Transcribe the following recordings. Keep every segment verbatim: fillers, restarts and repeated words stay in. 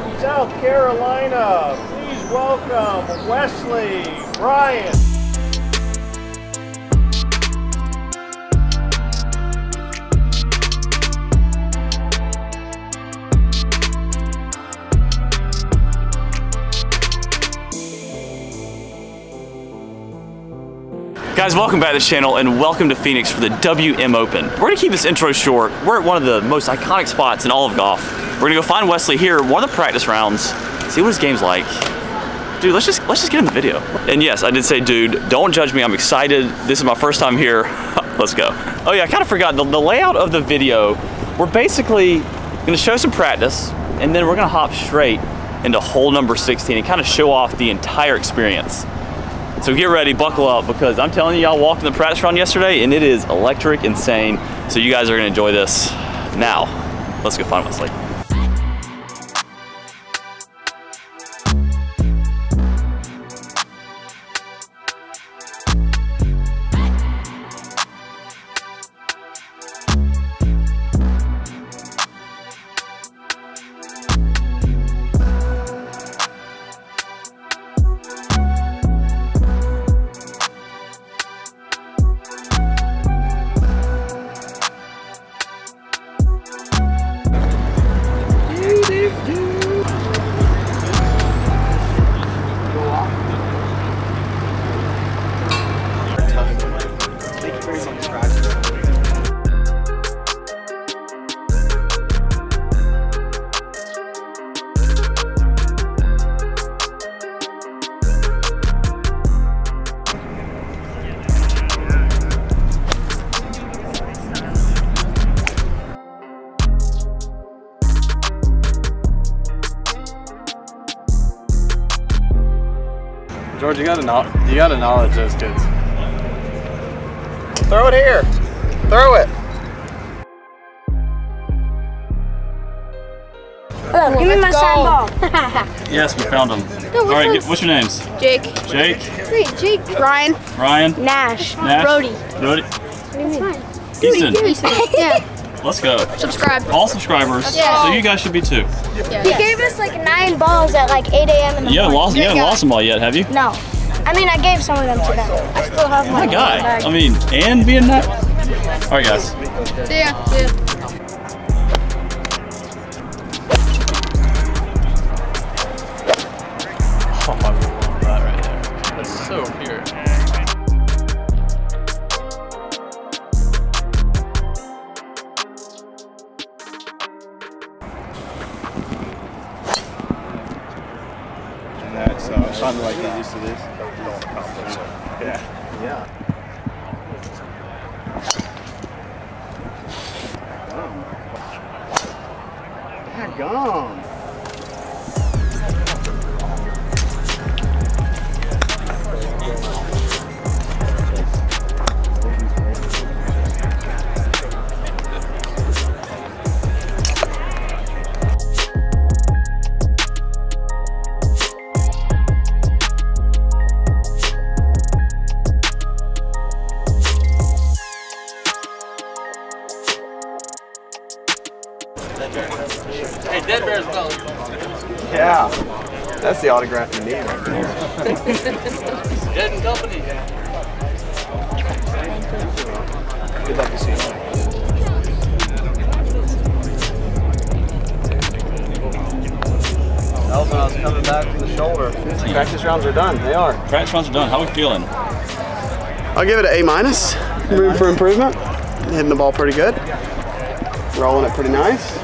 from South Carolina. Please welcome Wesley Bryan. Guys, welcome back to the channel and welcome to Phoenix for the W M Open. We're gonna keep this intro short. We're at one of the most iconic spots in all of golf. We're gonna go find Wesley here, one of the practice rounds, see what his game's like. Dude, let's just let's just get in the video. And yes, I did say, dude, don't judge me, I'm excited. This is my first time here, let's go. Oh yeah, I kinda forgot, the, the layout of the video, we're basically gonna show some practice and then we're gonna hop straight into hole number sixteen and kinda show off the entire experience. So get ready, buckle up, because I'm telling you, y'all walked in the practice round yesterday and it is electric, insane. So you guys are gonna enjoy this. Now, let's go find Wesley. George, you gotta, you gotta knowledge those kids. Throw it here. Throw it. Look, give me my sign ball. Yes, we found them. No, all right, get, what's your names? Jake. Jake. Hey, Jake. Ryan. Ryan. Nash. Nash. Brody. Brody. What do you mean? Easton. Yeah. Let's go. Subscribe. All subscribers. Yeah. So you guys should be too. Yeah. He gave us like nine balls at like eight A M in the yeah, morning. Lost, you haven't lost them all yet, have you? No. I mean, I gave some of them to them. I still have my, my guy. Bag. I mean, and being that. All right, guys. See ya. See ya. Oh, I love that right there. That's so pure. I'm like yeah. used to this. Yeah. Yeah. Gone. Hey, dead bears well. Yeah, that's the autograph you need right there. Dead and company. Good luck to see you. That was when I was coming back from the shoulder. Practice rounds are done. They are. Practice rounds are done. How are we feeling? I'll give it an A minus. Room for improvement. Hitting the ball pretty good. Rolling it pretty nice.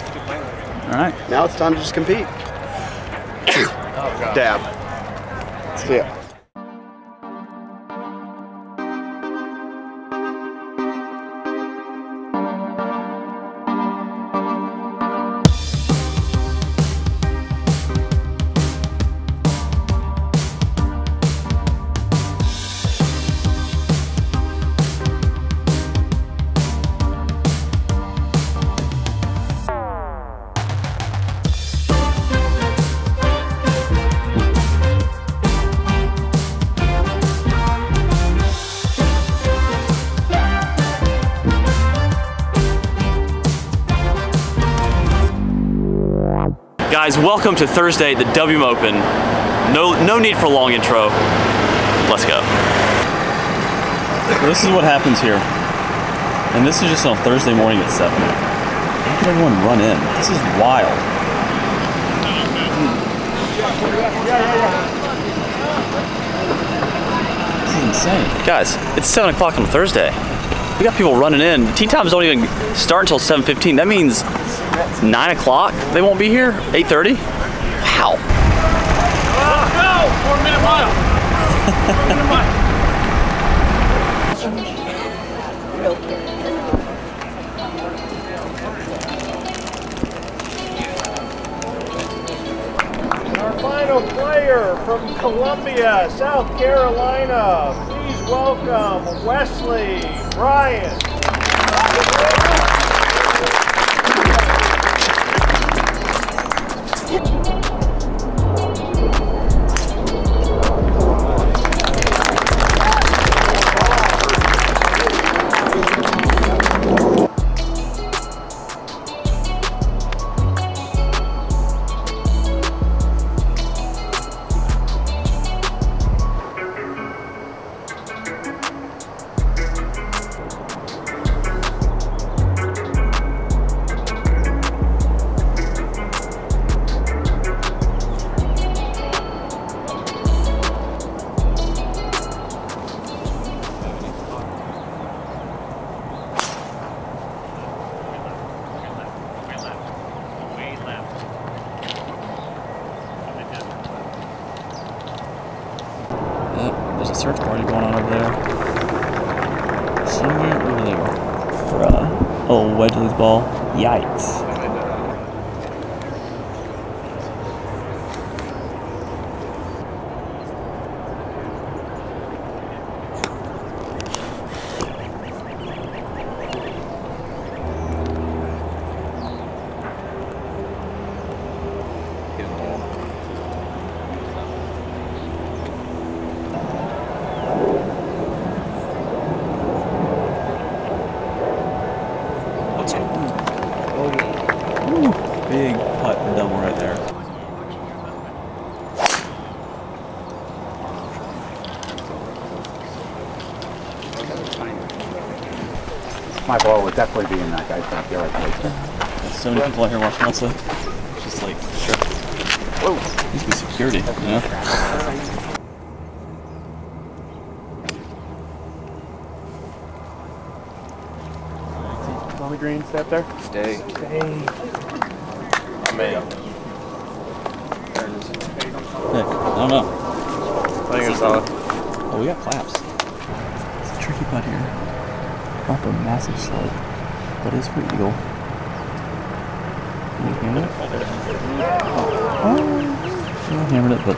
All right. Now it's time to just compete. Oh, dab. See ya. Guys, welcome to Thursday, the W M Open. No, no need for a long intro. Let's go. This is what happens here. And this is just on Thursday morning at seven. How can everyone run in? This is wild. This is insane. Guys, it's seven o'clock on Thursday. We got people running in. Tee times don't even start until seven fifteen. That means nine o'clock they won't be here. eight thirty. Wow. Let's go. Four minute mile. Four minute mile. Our final player from Columbia, South Carolina. Please welcome Wesley Bryan. There's a search party going on over there. Somewhere over there. Bruh. Oh, Wesley's ball. Yikes. Big putt and double right there. My ball would definitely be in that guy's backyard. There's so many people out here watching Wesley. Just like, sure. Whoa. Needs to be security, you know? On the green, stay up there. Stay. Stay. Man. There it is. Heck, I don't know. I think it's solid. Oh, we got claps. It's a tricky putt here. Up a massive slope, but it's for eagle. Can you hammer it? Oh, oh. I hammered it, but.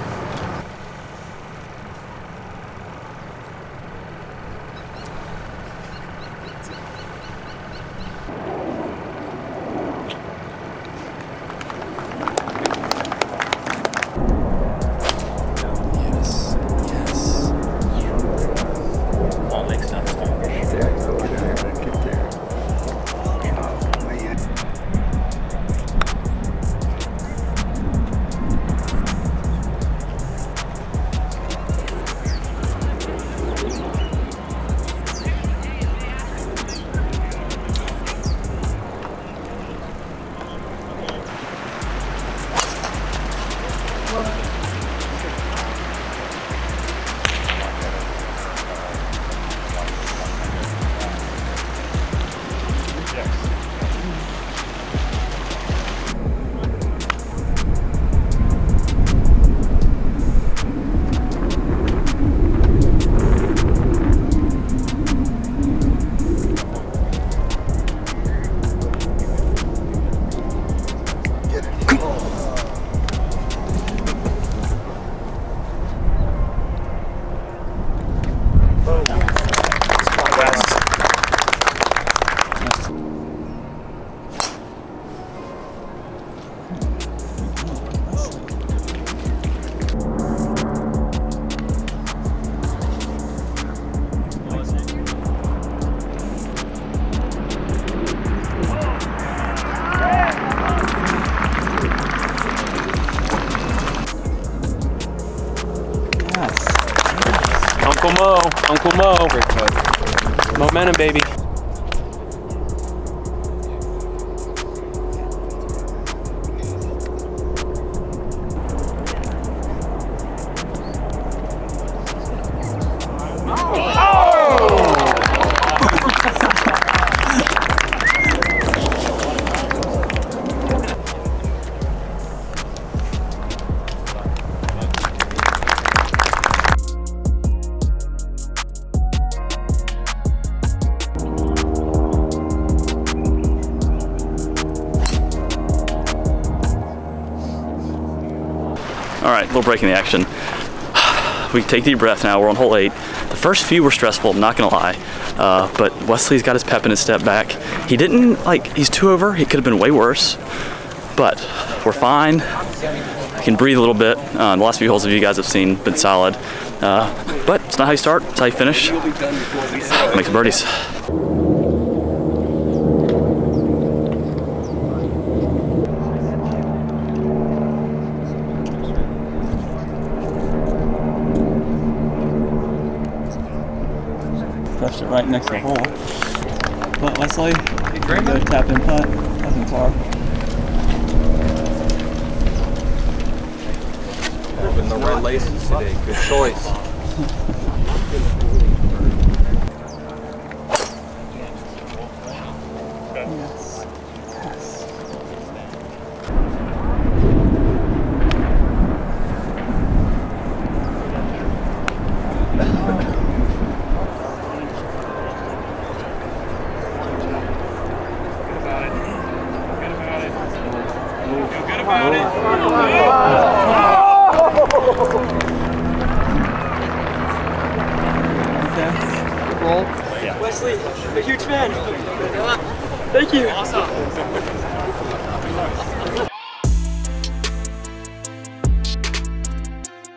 Uncle Mo, Uncle Mo. Great putt. Momentum, baby. All right, a little break in the action. We take deep breath now, we're on hole eight. The first few were stressful, I'm not gonna lie. Uh, but Wesley's got his pep in his step back. He didn't, like, he's two over, he could have been way worse. But we're fine, we can breathe a little bit. Uh, the last few holes of you guys have seen been solid. Uh, but it's not how you start, it's how you finish. Make some birdies. Left it right next to the hole. But Wesley, go tap in putt, tap in par. Ripping the red laces today, good choice. Yes. Yes. About it. Yeah. Wesley, I'm a huge fan. Thank you. Awesome.